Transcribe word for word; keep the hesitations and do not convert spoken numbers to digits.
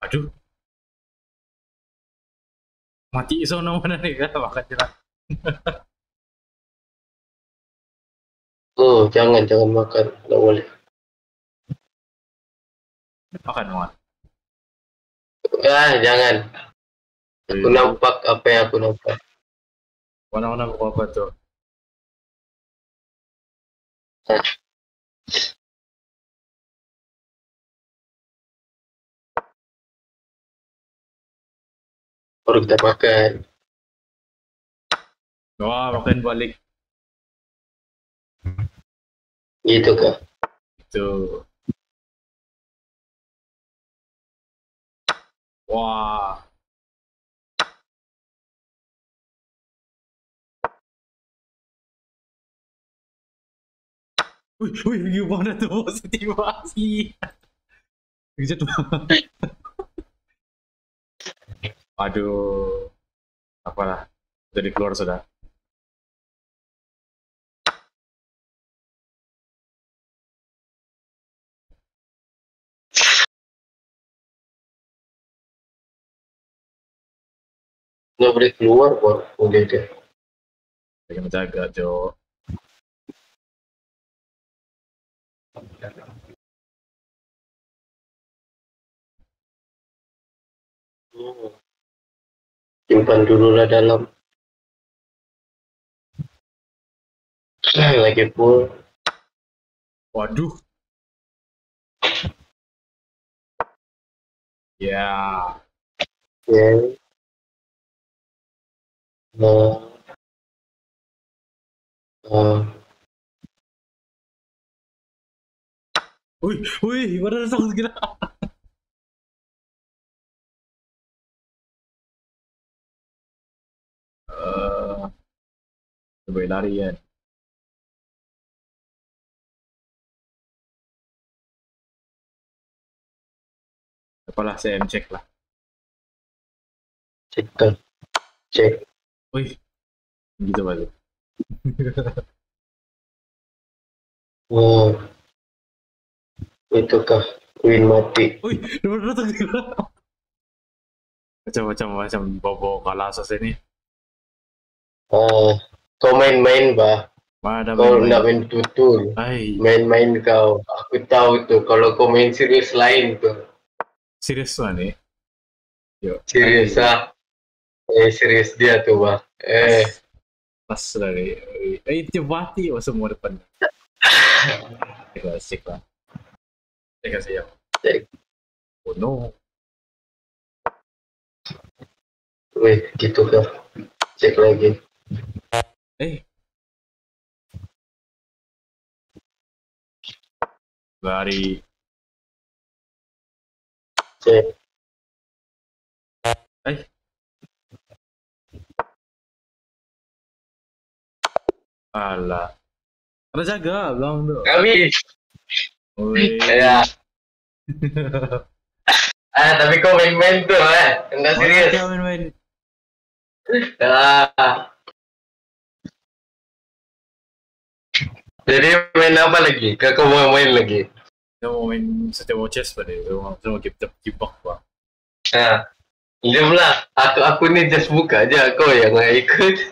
Aduh. Mati sono mana ni kan makan jelah. Oh, jangan jangan makan, tak boleh. Makan makan. Ah, jangan. Aku hmm. nampak apa yang aku nampak. Warna-warna apa tu? Ah. Baru kita makan. Wah, makan balik. Gitu ke? Gitu. Wah. Wih, wih, gimana tuh motivasi? Gitu banget. Aduh, apalah, jadi keluar sudah. Nggak boleh keluar, boleh deh. Jangan menjaga, Jo. Hmm. Simpan dululah dalam. Lagi pun. Waduh. Ya. Ya. Nah. Ah. Wih, wih, mana dah sangat gila. Boleh lari kan? Apalah, saya M-check lah. Check kan? Check. Wih. Gitu balik. Wow. Itukah Queen mati? Wih, bener-bener tergila. Macam-macam bawa-bawa kalah asas ini. Oh. Kau main-main bah, Mada kau main nak main tutul, main-main kau. Aku tahu tu, kalau kau main serius lain tu. Serius mana ni? Yo. Serius ah. Eh, serius dia tu bah. Eh. Pas lah ni. Eh, dia mati oh semua depan. Ceklah, ceklah. Cek saya. Cek. Oh no. Weh, gitu ke? Cek lagi. Eh, lari. Cek. Eh. Alah. Kena jaga belum tu. Kami. Ya. Ah, tapi kau main-main tu eh. Enggak serius. Kau main-main. Ah. Jadi main apa lagi? Kakak mau main lagi? Dia mau main setiap chess pada dia. Dia mau kipok lah. Haa. Dia pula. Aku, aku ni just buka je. Kau yang nak ikut.